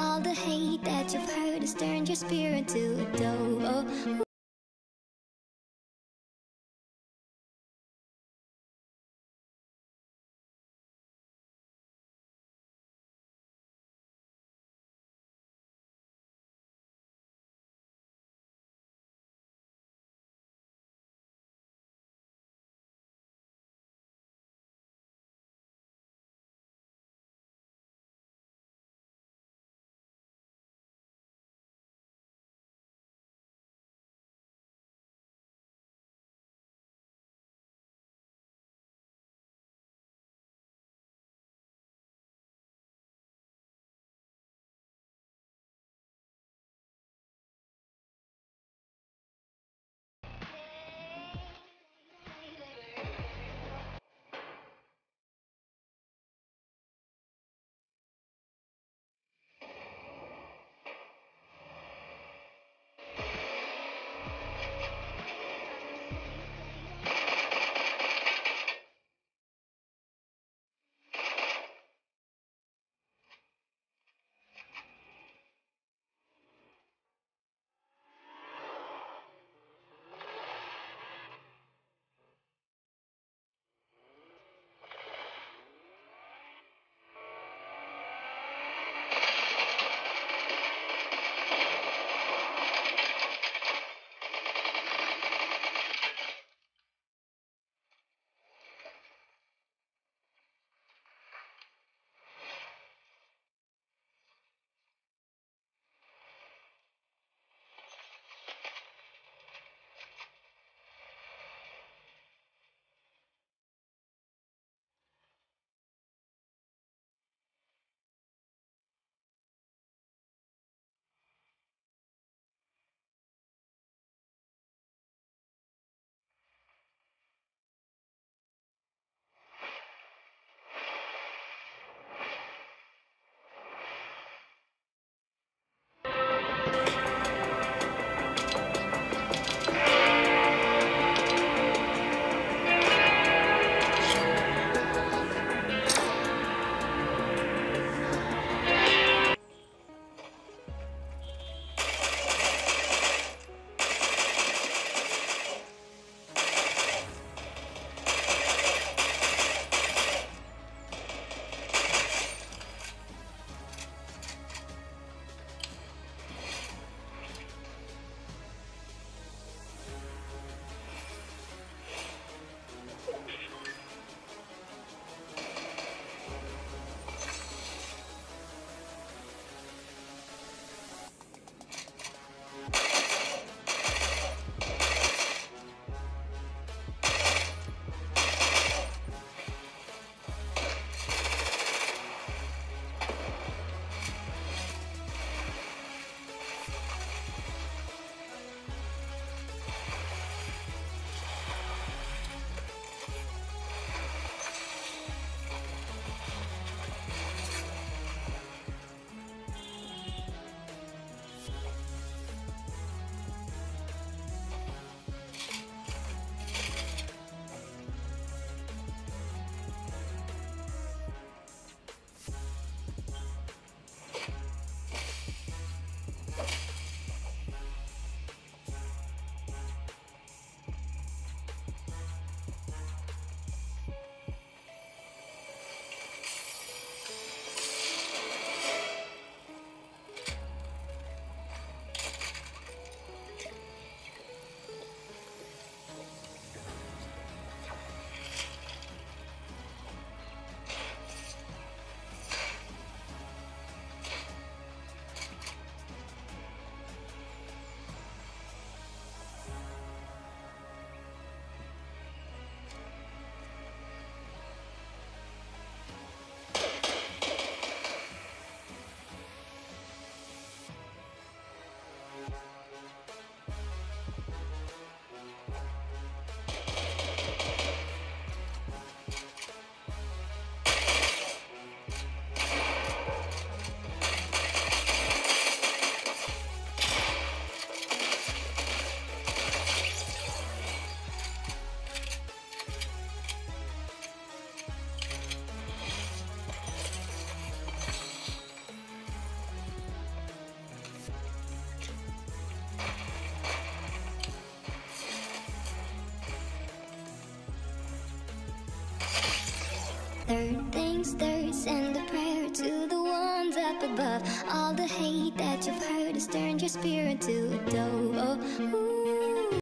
all the hate that you've heard has turned your spirit to a dove. Oh. third things third, send a prayer to the ones up above. All the hate that you've heard has turned your spirit to a dove. Oh, ooh.